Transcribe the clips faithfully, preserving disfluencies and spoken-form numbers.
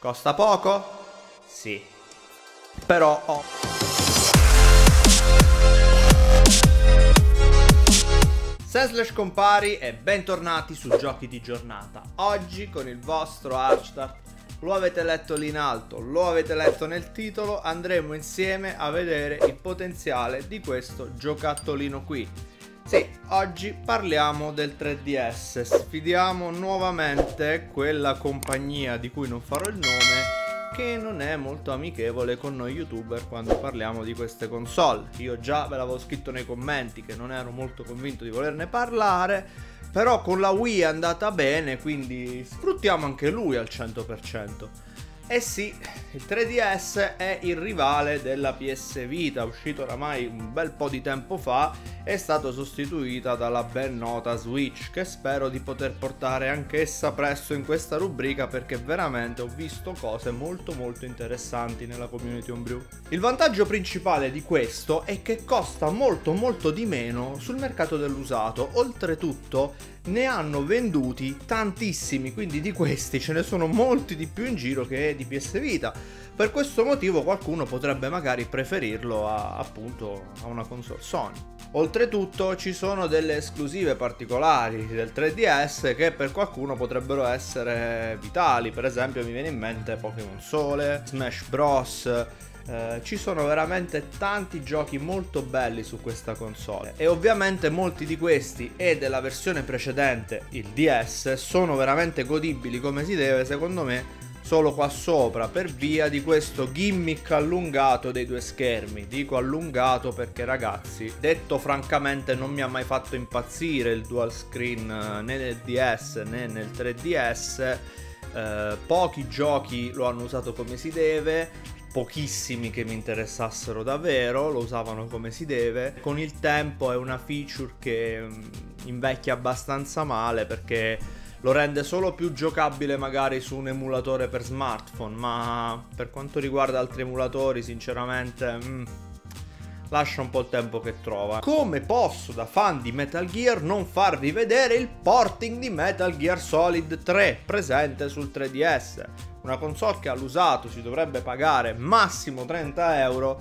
Costa poco? Sì. Però ho... Sandslash compari e bentornati su Giochi di Giornata. Oggi con il vostro ArchDart, lo avete letto lì in alto, lo avete letto nel titolo, andremo insieme a vedere il potenziale di questo giocattolino qui. Sì, oggi parliamo del tre D S, sfidiamo nuovamente quella compagnia di cui non farò il nome, che non è molto amichevole con noi youtuber quando parliamo di queste console. Io già ve l'avevo scritto nei commenti che non ero molto convinto di volerne parlare, però con la Wii è andata bene, quindi sfruttiamo anche lui al cento per cento. Eh sì, il tre D S è il rivale della P S Vita, uscito oramai un bel po' di tempo fa, è stata sostituita dalla ben nota Switch, che spero di poter portare anch'essa presto in questa rubrica, perché veramente ho visto cose molto molto interessanti nella community homebrew. Il vantaggio principale di questo è che costa molto molto di meno sul mercato dell'usato, oltretutto ne hanno venduti tantissimi, quindi di questi ce ne sono molti di più in giro che di P S Vita. Per questo motivo qualcuno potrebbe magari preferirlo a, appunto a una console Sony. Oltretutto ci sono delle esclusive particolari del tre D S che per qualcuno potrebbero essere vitali, per esempio mi viene in mente Pokémon Sole, Smash Bros. Eh, ci sono veramente tanti giochi molto belli su questa console e ovviamente molti di questi e della versione precedente, il D S, sono veramente godibili come si deve secondo me solo qua sopra, per via di questo gimmick allungato dei due schermi. Dico allungato perché, ragazzi, detto francamente non mi ha mai fatto impazzire il dual screen né nel D S né nel tre D S. eh, pochi giochi lo hanno usato come si deve, pochissimi che mi interessassero davvero lo usavano come si deve. Con il tempo è una feature che invecchia abbastanza male, perché lo rende solo più giocabile magari su un emulatore per smartphone, ma per quanto riguarda altri emulatori sinceramente mm, lascia un po' il tempo che trova. Come posso, da fan di Metal Gear, non farvi vedere il porting di Metal Gear Solid tre presente sul tre D S? Una console che all'usato si dovrebbe pagare massimo trenta euro,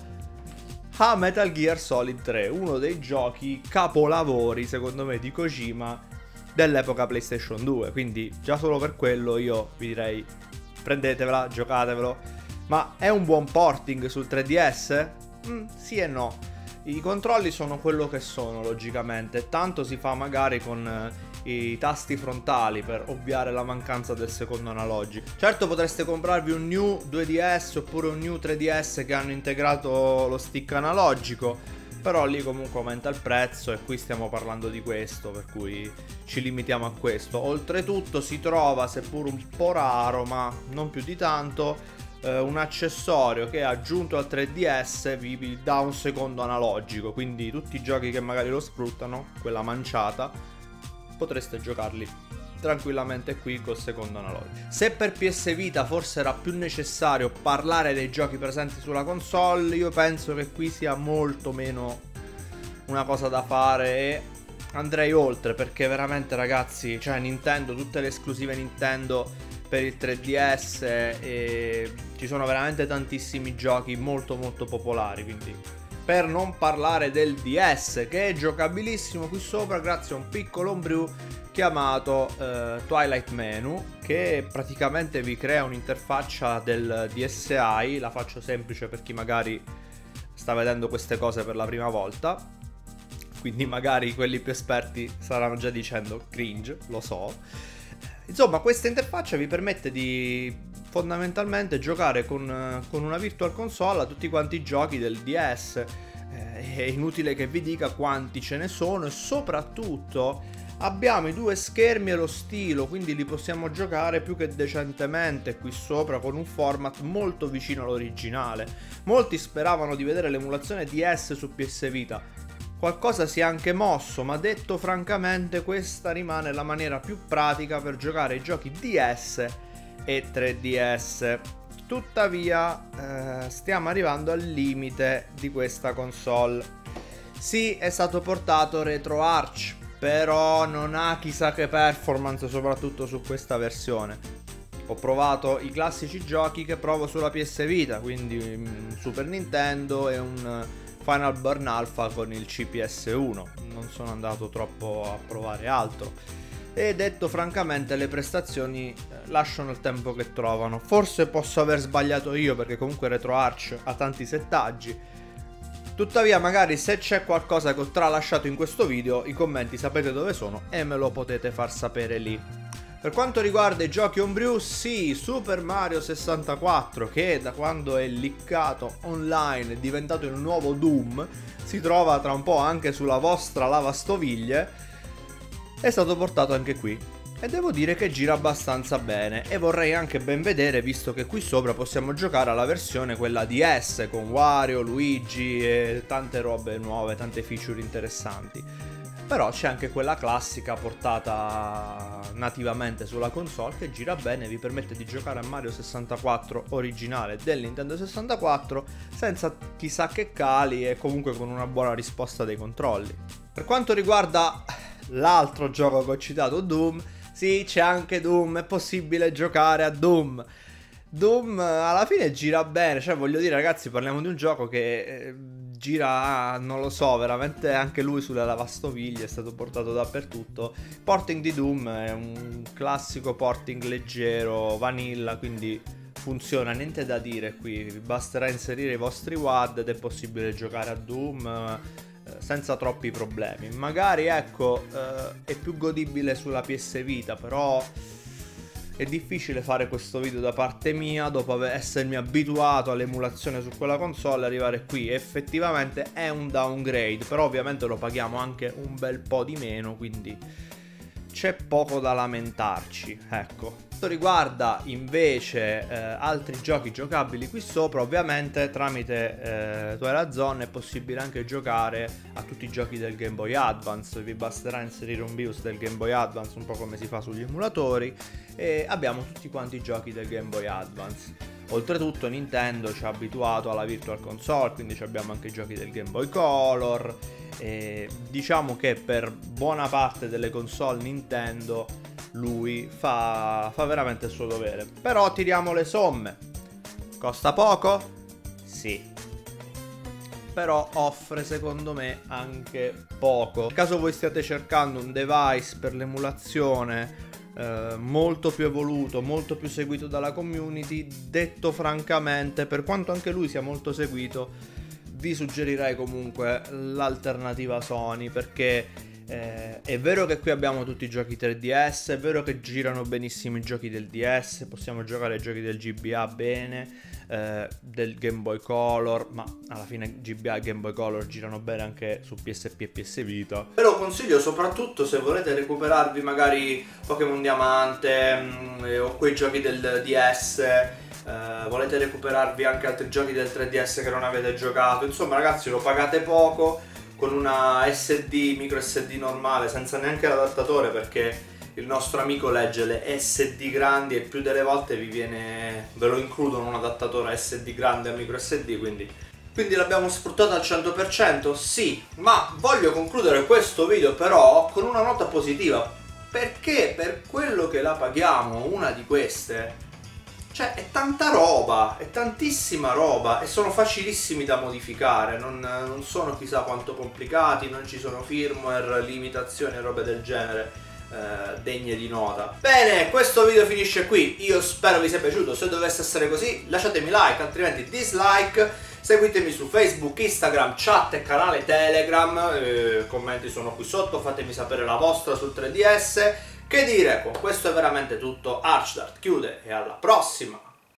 a Metal Gear Solid tre, uno dei giochi capolavori secondo me di Kojima dell'epoca PlayStation due. Quindi già solo per quello io vi direi prendetevela, giocatevelo. Ma è un buon porting sul tre D S? Mm, sì e no. I controlli sono quello che sono logicamente, tanto si fa magari con i tasti frontali per ovviare la mancanza del secondo analogico. Certo potreste comprarvi un new due D S oppure un new tre D S che hanno integrato lo stick analogico, però lì comunque aumenta il prezzo e qui stiamo parlando di questo, per cui ci limitiamo a questo. Oltretutto si trova, seppur un po' raro ma non più di tanto, eh, un accessorio che aggiunto al tre D S vi dà un secondo analogico, quindi tutti i giochi che magari lo sfruttano, quella manciata, potreste giocarli tranquillamente qui col secondo analogico. Se per P S Vita forse era più necessario parlare dei giochi presenti sulla console, io penso che qui sia molto meno una cosa da fare e andrei oltre, perché veramente, ragazzi, cioè Nintendo, tutte le esclusive Nintendo per il tre D S, e ci sono veramente tantissimi giochi molto molto popolari, quindi per non parlare del D S, che è giocabilissimo qui sopra grazie a un piccolo homebrew chiamato eh, Twilight Menu, che praticamente vi crea un'interfaccia del DSi. La faccio semplice per chi magari sta vedendo queste cose per la prima volta, quindi magari quelli più esperti staranno già dicendo cringe, lo so. Insomma, questa interfaccia vi permette di fondamentalmente giocare con, con una virtual console a tutti quanti i giochi del D S. Eh, è inutile che vi dica quanti ce ne sono, e soprattutto abbiamo i due schermi e lo stilo, quindi li possiamo giocare più che decentemente qui sopra con un format molto vicino all'originale. Molti speravano di vedere l'emulazione D S su P S Vita, qualcosa si è anche mosso, ma detto francamente questa rimane la maniera più pratica per giocare i giochi D S e tre D S. Tuttavia eh, stiamo arrivando al limite di questa console. Sì, è stato portato RetroArch, però non ha chissà che performance soprattutto su questa versione. ho provato i classici giochi che provo sulla P S Vita, quindi Super Nintendo e un Final Burn Alpha con il C P S uno, non sono andato troppo a provare altro. E detto francamente, le prestazioni lasciano il tempo che trovano. Forse posso aver sbagliato io, perché comunque RetroArch ha tanti settaggi. Tuttavia, magari se c'è qualcosa che ho tralasciato in questo video, i commenti sapete dove sono e me lo potete far sapere lì. Per quanto riguarda i giochi homebrew, sì, Super Mario sessantaquattro, che da quando è leakato online è diventato il nuovo Doom, si trova tra un po' anche sulla vostra lavastoviglie, è stato portato anche qui. E devo dire che gira abbastanza bene, e vorrei anche ben vedere, visto che qui sopra possiamo giocare alla versione quella D S con Wario, Luigi e tante robe nuove, tante feature interessanti. Però c'è anche quella classica portata nativamente sulla console, che gira bene, vi permette di giocare a Mario sessantaquattro originale del Nintendo sessantaquattro senza chissà che cali e comunque con una buona risposta dei controlli. Per quanto riguarda l'altro gioco che ho citato, Doom, sì, c'è anche Doom, è possibile giocare a Doom. Doom alla fine gira bene, cioè voglio dire ragazzi, parliamo di un gioco che gira, non lo so, veramente anche lui sulle lavastoviglie, è stato portato dappertutto. Porting di Doom è un classico porting leggero, vanilla, quindi funziona, niente da dire qui, vi basterà inserire i vostri W A D ed è possibile giocare a Doom senza troppi problemi. Magari ecco, eh, è più godibile sulla P S Vita, però è difficile fare questo video da parte mia dopo essermi abituato all'emulazione su quella console. Arrivare qui effettivamente è un downgrade, però ovviamente lo paghiamo anche un bel po' di meno, quindi c'è poco da lamentarci, ecco. Riguarda invece eh, altri giochi giocabili qui sopra, ovviamente tramite eh, Twilight Zone è possibile anche giocare a tutti i giochi del Game Boy Advance, vi basterà inserire un BIOS del Game Boy Advance un po' come si fa sugli emulatori e abbiamo tutti quanti i giochi del Game Boy Advance. Oltretutto Nintendo ci ha abituato alla Virtual Console, quindi abbiamo anche i giochi del Game Boy Color e diciamo che per buona parte delle console Nintendo lui fa, fa veramente il suo dovere. Però tiriamo le somme. Costa poco? Sì. Però offre secondo me anche poco. Nel caso voi stiate cercando un device per l'emulazione eh, molto più evoluto, molto più seguito dalla community, detto francamente, per quanto anche lui sia molto seguito, vi suggerirei comunque l'alternativa Sony, perché Eh, è vero che qui abbiamo tutti i giochi tre D S, è vero che girano benissimo i giochi del D S, possiamo giocare ai giochi del G B A bene, eh, del Game Boy Color, ma alla fine G B A e Game Boy Color girano bene anche su P S P e P S Vita. Ve lo consiglio soprattutto se volete recuperarvi magari Pokémon Diamante mh, o quei giochi del D S, eh, volete recuperarvi anche altri giochi del tre D S che non avete giocato. Insomma ragazzi, lo pagate poco, con una S D, micro S D normale, senza neanche l'adattatore, perché il nostro amico legge le S D grandi e più delle volte vi viene, ve lo includono un adattatore S D grande a micro S D, quindi quindi l'abbiamo sfruttata al cento per cento? Sì, ma voglio concludere questo video però con una nota positiva, perché per quello che la paghiamo una di queste, cioè è tanta roba, è tantissima roba e sono facilissimi da modificare, non, non sono chissà quanto complicati, non ci sono firmware, limitazioni e robe del genere eh, degne di nota. Bene, questo video finisce qui, io spero vi sia piaciuto, se dovesse essere così lasciatemi like, altrimenti dislike, seguitemi su Facebook, Instagram, chat e canale Telegram, eh, commenti sono qui sotto, fatemi sapere la vostra sul tre D S. Che dire, con questo è veramente tutto, ArchDart chiude e alla prossima!